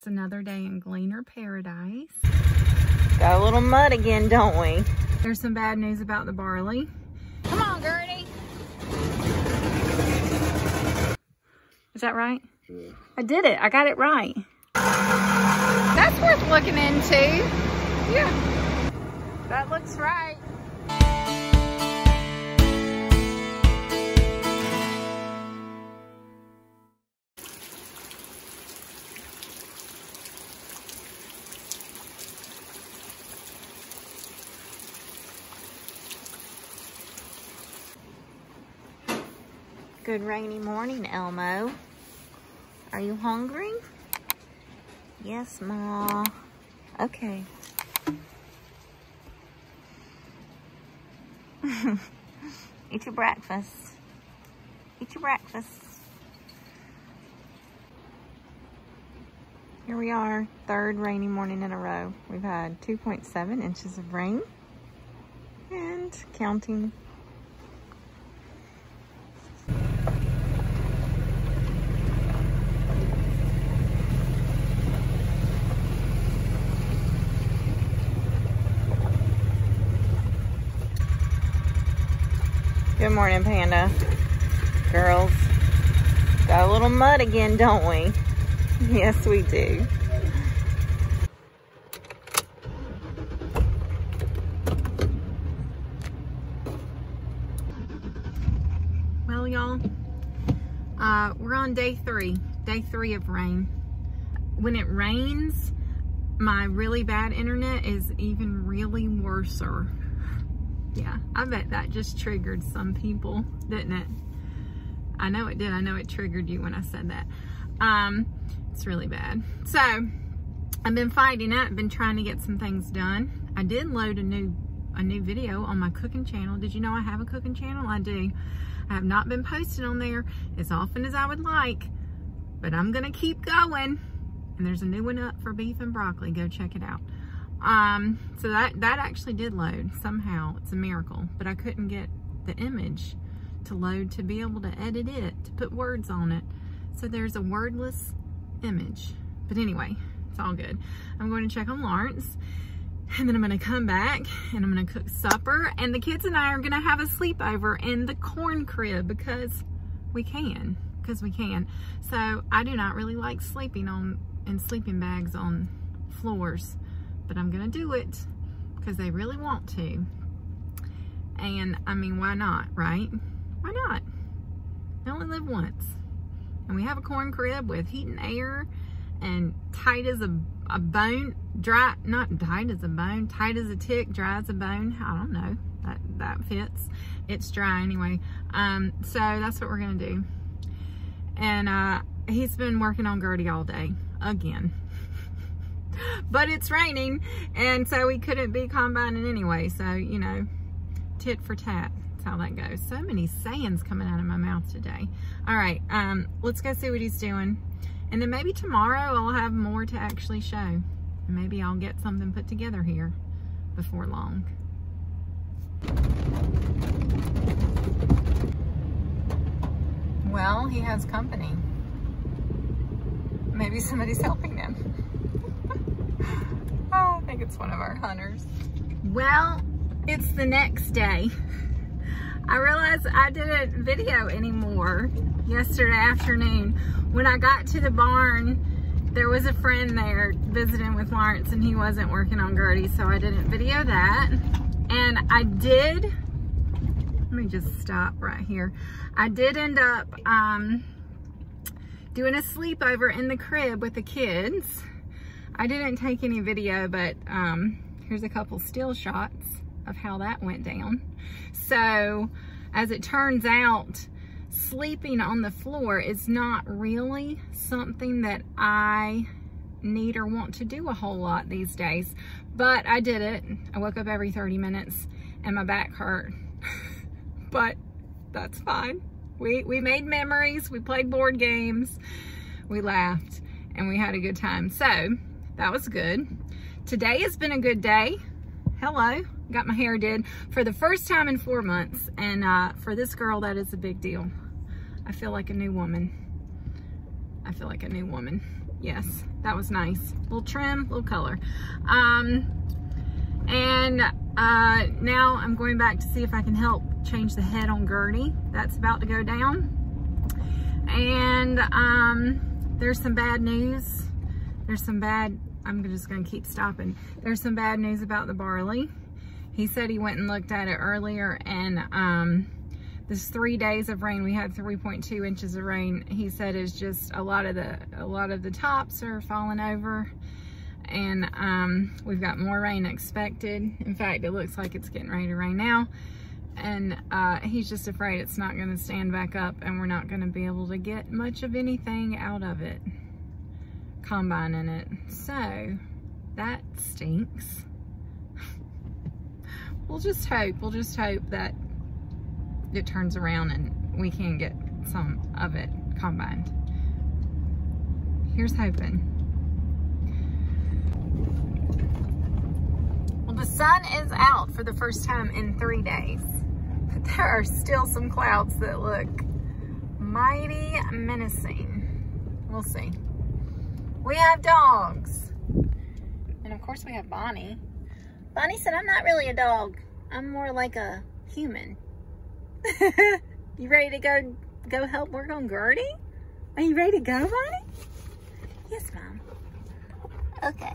It's another day in Gleaner Paradise. Got a little mud again, don't we? There's some bad news about the barley. Come on, Gertie. Is that right? Yeah. I did it. I got it right. That's worth looking into. Yeah. That looks right. Good rainy morning, Elmo. Are you hungry? Yes, Ma. Okay. Eat your breakfast. Eat your breakfast. Here we are, third rainy morning in a row. We've had 2.7 inches of rain and counting. Good morning, Panda. Girls, got a little mud again, don't we? Yes, we do. Well, y'all, we're on day three of rain. When it rains, my really bad internet is even really worser. Yeah, I bet that just triggered some people, didn't it? I know it did. I know it triggered you when I said that. It's really bad. So, I've been fighting it. I've been trying to get some things done. I did load a new video on my cooking channel. Did you know I have a cooking channel? I do. I have not been posting on there as often as I would like, but I'm going to keep going. And there's a new one up for beef and broccoli. Go check it out. So that actually did load somehow. It's a miracle, but I couldn't get the image to load to be able to edit it, to put words on it. So there's a wordless image, but anyway, it's all good. I'm going to check on Lawrence and then I'm going to come back and I'm going to cook supper and the kids and I are going to have a sleepover in the corn crib because we can. So I do not really like sleeping in sleeping bags on floors. But I'm gonna do it because they really want to. And I mean, why not, right? Why not? They only live once. And we have a corn crib with heat and air and tight as a bone, dry, not tight as a bone, tight as a tick, dry as a bone. I don't know, that fits. It's dry anyway. So that's what we're gonna do. And he's been working on Gertie all day, again. But it's raining, and so we couldn't be combining anyway. So, you know, tit for tat. That's how that goes. So many sayings coming out of my mouth today. All right, let's go see what he's doing. And then maybe tomorrow I'll have more to actually show. And maybe I'll get something put together here before long. Well, he has company. Maybe somebody's helping him. I think it's one of our hunters. Well, it's the next day. I realized I didn't video anymore yesterday afternoon. When I got to the barn, there was a friend there visiting with Lawrence and he wasn't working on Gertie, so I didn't video that. And I did, let me just stop right here. I did end up doing a sleepover in the crib with the kids. I didn't take any video, but here's a couple still shots of how that went down. So, as it turns out, sleeping on the floor is not really something that I need or want to do a whole lot these days. But I did it. I woke up every 30 minutes and my back hurt. But that's fine. We made memories, we played board games, we laughed, and we had a good time. So, that was good. Today has been a good day. Hello, got my hair did for the first time in 4 months. And for this girl, that is a big deal. I feel like a new woman. Yes, that was nice. Little trim, little color. Now I'm going back to see if I can help change the head on Gertie. That's about to go down. And there's some bad news. I'm just gonna keep stopping. There's some bad news about the barley. He said he went and looked at it earlier, and this 3 days of rain, we had 3.2 inches of rain. He said it's just a lot of the tops are falling over, and we've got more rain expected. In fact, it looks like it's getting ready to rain now. And he's just afraid it's not gonna stand back up and we're not gonna be able to get much of anything out of it, combining it. So that stinks. We'll just hope that it turns around and we can get some of it combined. Here's hoping. Well, the sun is out for the first time in 3 days. But there are still some clouds that look mighty menacing. We'll see. We have dogs. And of course we have Bonnie. Bonnie said, I'm not really a dog. I'm more like a human. You ready to go help work on Gertie? Are you ready to go, Bonnie? Yes, Mom. Okay.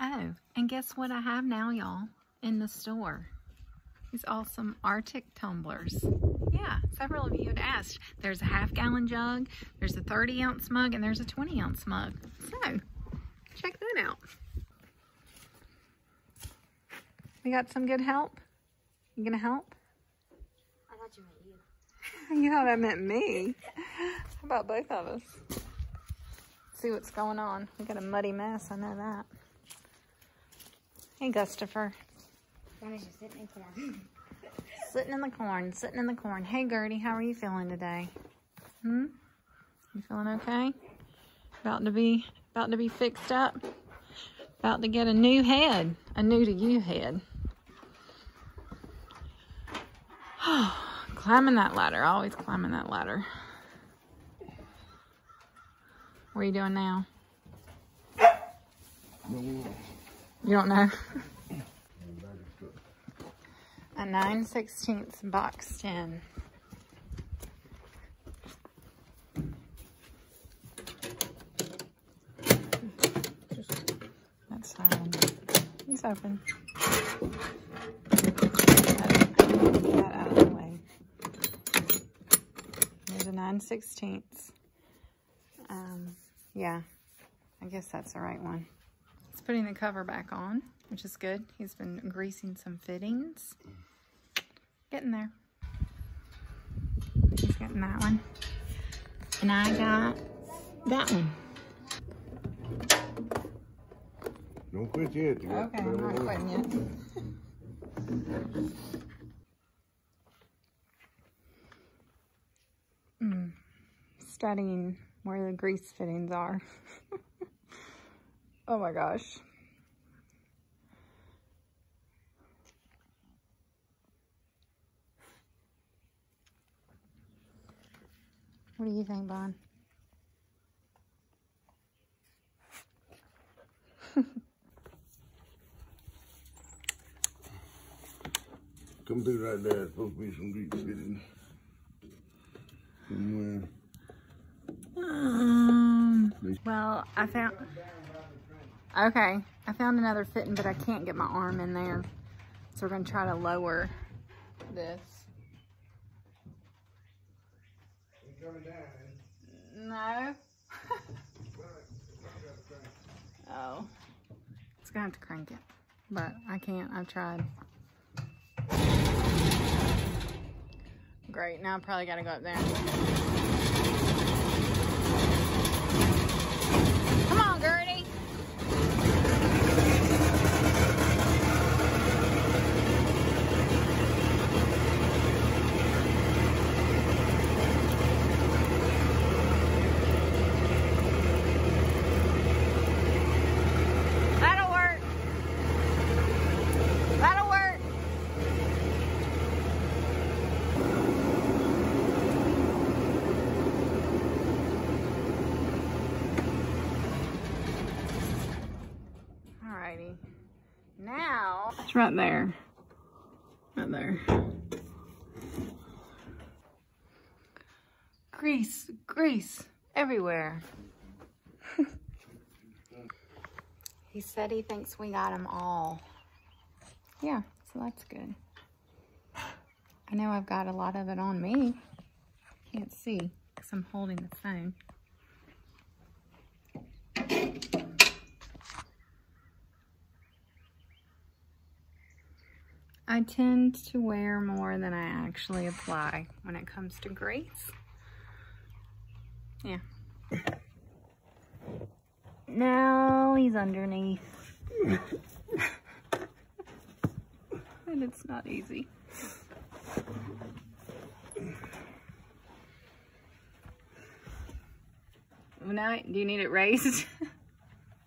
Oh, and guess what I have now, y'all, in the store? These awesome Arctic tumblers. Yeah, several of you had asked. There's a half-gallon jug, there's a 30-ounce mug, and there's a 20-ounce mug. So, check that out. We got some good help. You gonna help? I thought you meant you. You thought I meant me? How about both of us? Let's see what's going on. We got a muddy mess, I know that. Hey, Gustopher. Sitting in corn. Sitting in the corn. Hey, Gertie, how are you feeling today? You feeling okay? About to be fixed up. About to get a new head, a new to you head. Climbing that ladder, always climbing that ladder. What are you doing now? You don't know. A 9/16 box tin. That's fine. It's open. Get that out of the way. There's a 9/16. Yeah, I guess that's the right one. It's putting the cover back on, which is good. He's been greasing some fittings. Getting there. He's getting that one. And I got that one. Don't quit yet. Okay, I'm not quitting yet. Studying where the grease fittings are. Oh my gosh. What do you think, Bon? Come through right there. It's supposed to be some grease fitting somewhere. Well, I found another fitting, but I can't get my arm in there. So we're going to try to lower this. No. Oh. It's going to have to crank it. But I can't. I've tried. Great. Now I probably got to go up there. Now it's right there. Right there. Grease, grease everywhere. He said he thinks we got them all. Yeah, so that's good. I know I've got a lot of it on me. Can't see because I'm holding the phone. I tend to wear more than I actually apply when it comes to grease. Yeah. Now he's underneath. And it's not easy. Well, now, do you need it raised?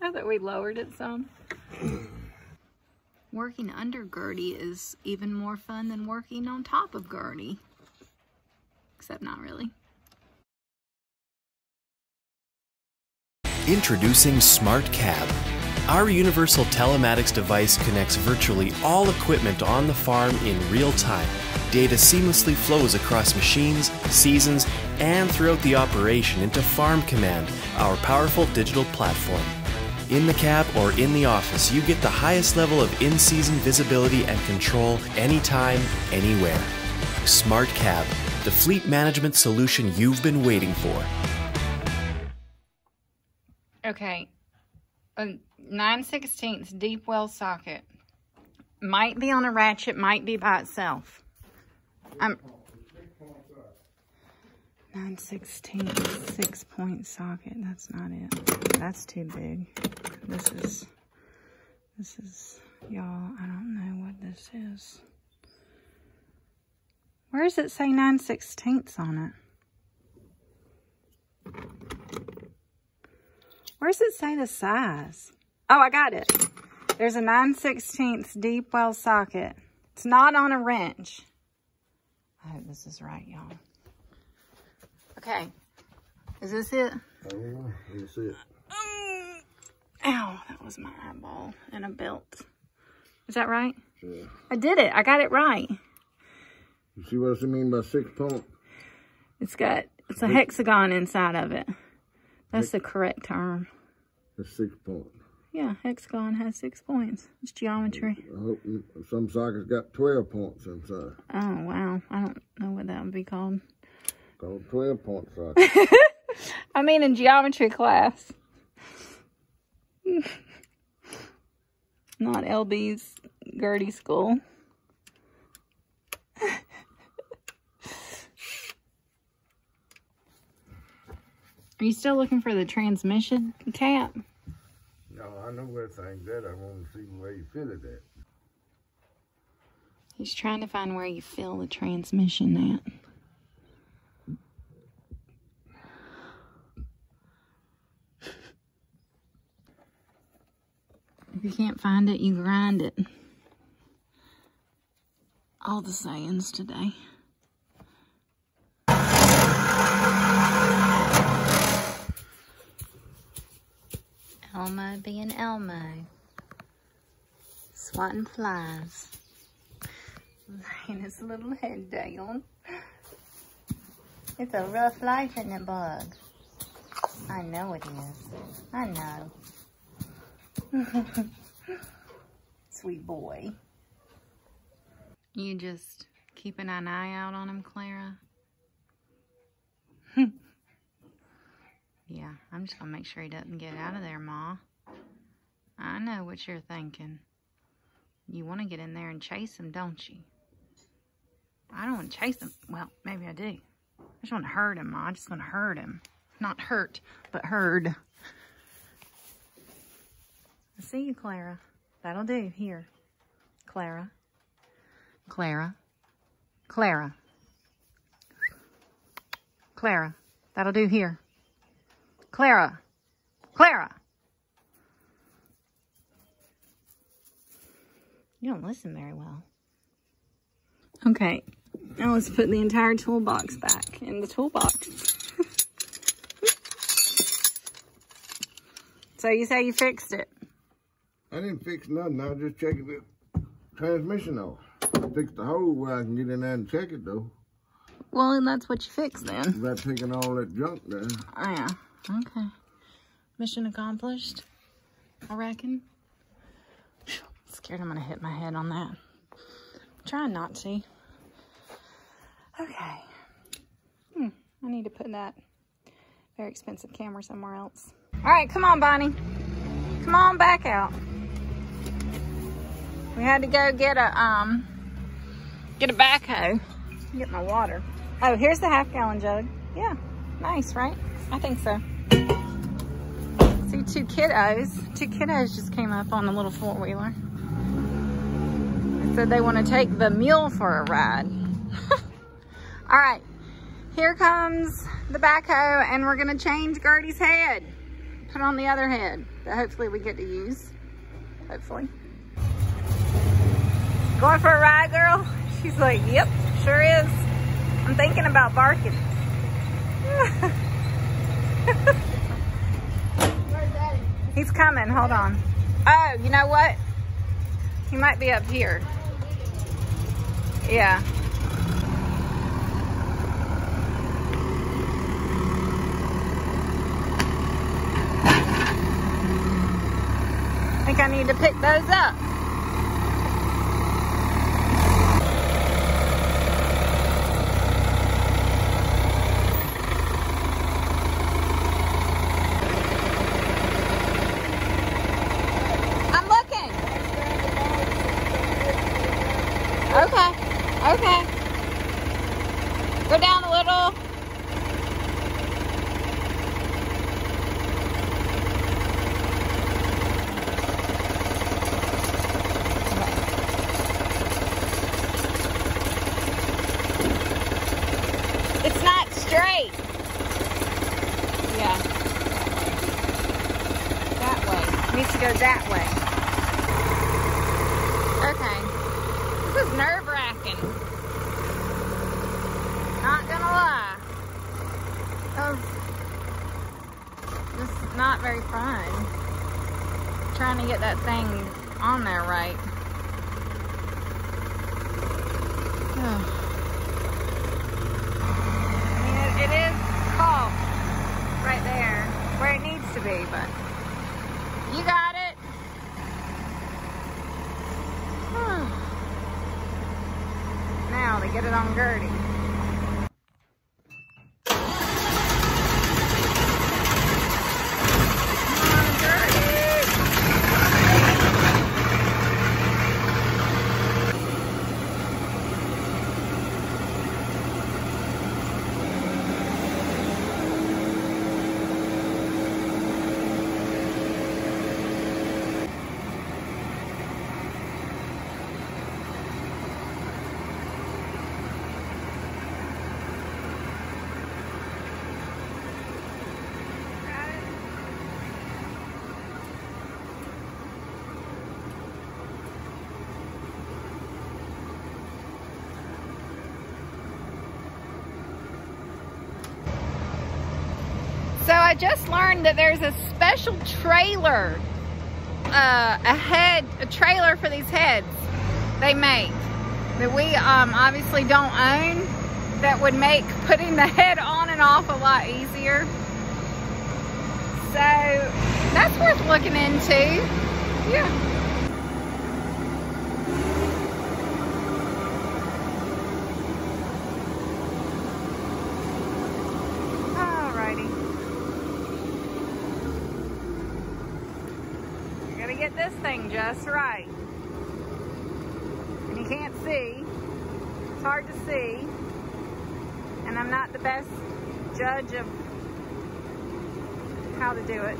I thought we lowered it some. Working under Gertie is even more fun than working on top of Gertie. Except not really. Introducing Smart Cab. Our universal telematics device connects virtually all equipment on the farm in real time. Data seamlessly flows across machines, seasons, and throughout the operation into Farm Command, our powerful digital platform. In the cab or in the office, you get the highest level of in-season visibility and control anytime, anywhere. Smart Cab, the fleet management solution you've been waiting for. Okay, a 9/16 deep well socket. Might be on a ratchet, might be by itself. 9/16 6-point socket. That's not it. That's too big. This is y'all, I don't know what this is. Where does it say 9/16 on it? Where does it say the size? Oh, I got it. There's a 9/16 deep well socket. It's not on a wrench. I hope this is right, y'all. Okay, is this it? I don't know. I didn't see it. Ow, that was my eyeball and a belt. Is that right? Yeah. I did it. I got it right. You see what I mean by 6-point? It's a hexagon inside of it. That's the correct term. A 6-point. Yeah, hexagon has 6 points. It's geometry. I hope some sockets got 12 points inside. Oh, wow. I don't know what that would be called. 12-point socket. I mean in geometry class. Not LB's Gertie school. Are you still looking for the transmission cap? No, I know where things at. I want to see where you fit it at. He's trying to find where you feel the transmission at. If you can't find it, you grind it. All the sayings today. Elmo being Elmo. Swatting flies. Laying his little head down. It's a rough life, isn't it, Bug? I know it is. I know. Sweet boy. You just keeping an eye out on him, Clara? Yeah, I'm just gonna make sure he doesn't get out of there, Ma. I know what you're thinking. You want to get in there and chase him, don't you? I don't want to chase him. Well, maybe I do. I just want to hurt him, Ma. I just want to hurt him. Not hurt, but herd. I see you, Clara. That'll do. Here. Clara. Clara. Clara. Clara. That'll do. Here. Clara. Clara. You don't listen very well. Okay. Now let's put the entire toolbox back in the toolbox. So you say you fixed it. I didn't fix nothing. I was just checking the transmission off. Fix the hole where I can get in there and check it, though. Well, and that's what you fix, then. By taking all that junk there. Oh, yeah. Okay. Mission accomplished, I reckon. I'm scared I'm going to hit my head on that. I'm trying not to. Okay. I need to put that very expensive camera somewhere else. All right, come on, Bonnie. Come on back out. We had to go get a backhoe. Get my water. Oh, here's the half-gallon jug. Yeah, nice, right? I think so. See, two kiddos. Two kiddos just came up on the little four-wheeler. They said they want to take the mule for a ride. All right, here comes the backhoe, and we're gonna change Gertie's head. Put on the other head that hopefully we get to use. Hopefully. Going for a ride, girl? She's like, yep, sure is. I'm thinking about barking. Where's Daddy? He's coming, hold on. Oh, you know what? He might be up here. Yeah. I think I need to pick those up. I'm looking. Okay, okay. Go down a little. Not very fun. Trying to get that thing on there right. I mean, it is caught right there where it needs to be, but you got it. Now they get it on Gertie. I just learned that there's a special trailer, a trailer for these heads they make that we obviously don't own, that would make putting the head on and off a lot easier. So that's worth looking into. Yeah. Just right. And you can't see. It's hard to see. And I'm not the best judge of how to do it.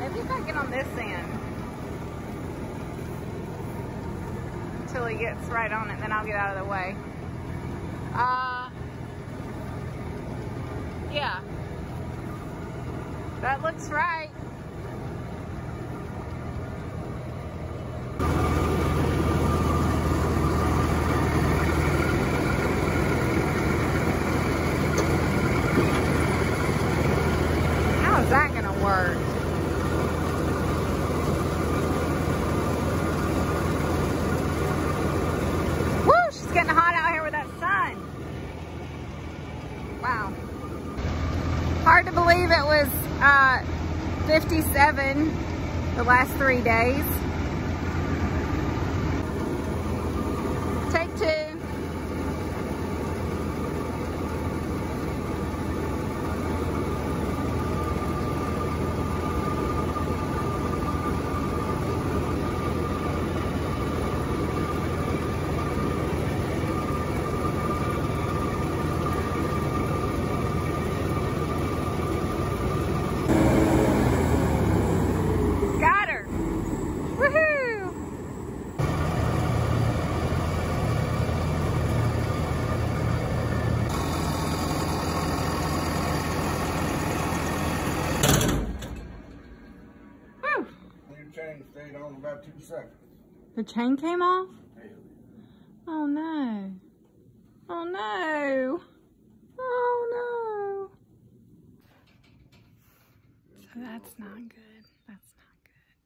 Maybe if I get on this end until he gets right on it, then I'll get out of the way. Yeah. That looks right. How is that gonna work? hard to believe it was 57 the last 3 days. Take two. Stayed on about 2 seconds. The chain came off? Oh no. Oh no. Oh no. So that's not good. That's not good.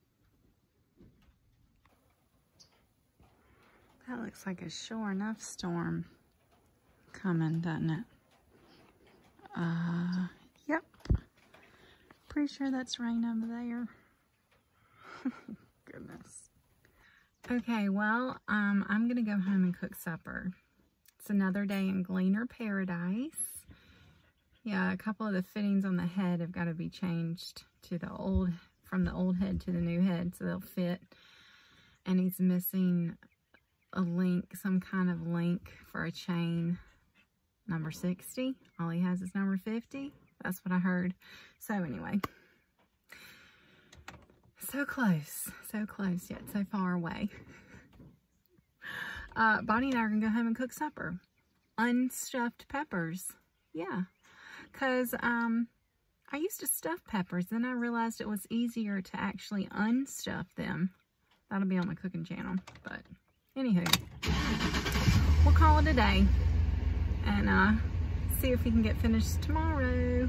That looks like a sure enough storm coming, doesn't it? Yep. Pretty sure that's rain over there. Goodness. Okay, well, I'm gonna go home and cook supper. It's another day in Gleaner Paradise. Yeah, a couple of the fittings on the head have got to be changed to the old, from the old head to the new head, so they'll fit. And he's missing a link, some kind of link for a chain. Number 60. All he has is number 50. That's what I heard. So anyway. So close, yet so far away. Bonnie and I are going to go home and cook supper. Unstuffed peppers. Yeah. Because I used to stuff peppers, then I realized it was easier to actually unstuff them. That'll be on the cooking channel. But, anywho. We'll call it a day. And see if we can get finished tomorrow.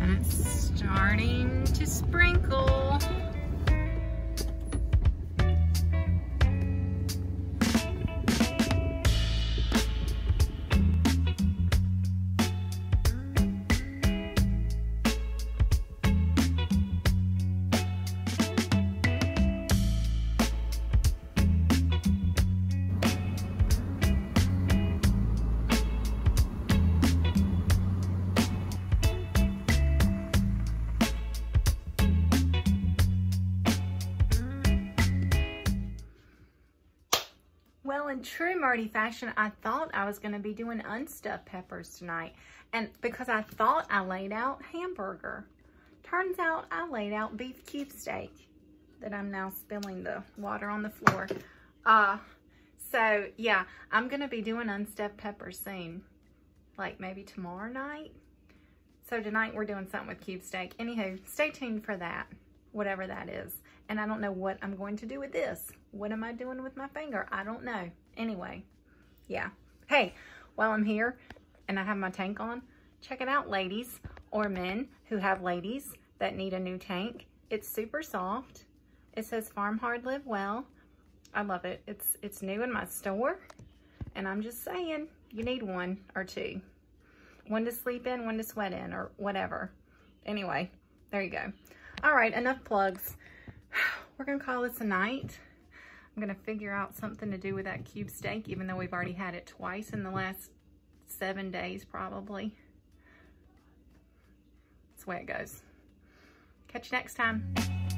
And it's starting to sprinkle. Well, in true Marty fashion, I thought I was going to be doing unstuffed peppers tonight, and because I thought I laid out hamburger. Turns out I laid out beef cube steak that I'm now spilling the water on the floor. So, yeah, I'm going to be doing unstuffed peppers soon, like maybe tomorrow night. So tonight we're doing something with cube steak. Anywho, stay tuned for that, whatever that is. And I don't know what I'm going to do with this. What am I doing with my finger? I don't know. Anyway, yeah. Hey, while I'm here and I have my tank on, check it out, ladies or men who have ladies that need a new tank. It's super soft. It says Farm Hard Live Well. I love it. It's new in my store. And I'm just saying, you need one or two. One to sleep in, one to sweat in, or whatever. Anyway, there you go. All right, enough plugs. We're going to call this a night. I'm going to figure out something to do with that cube steak, even though we've already had it twice in the last 7 days, probably. That's the way it goes. Catch you next time.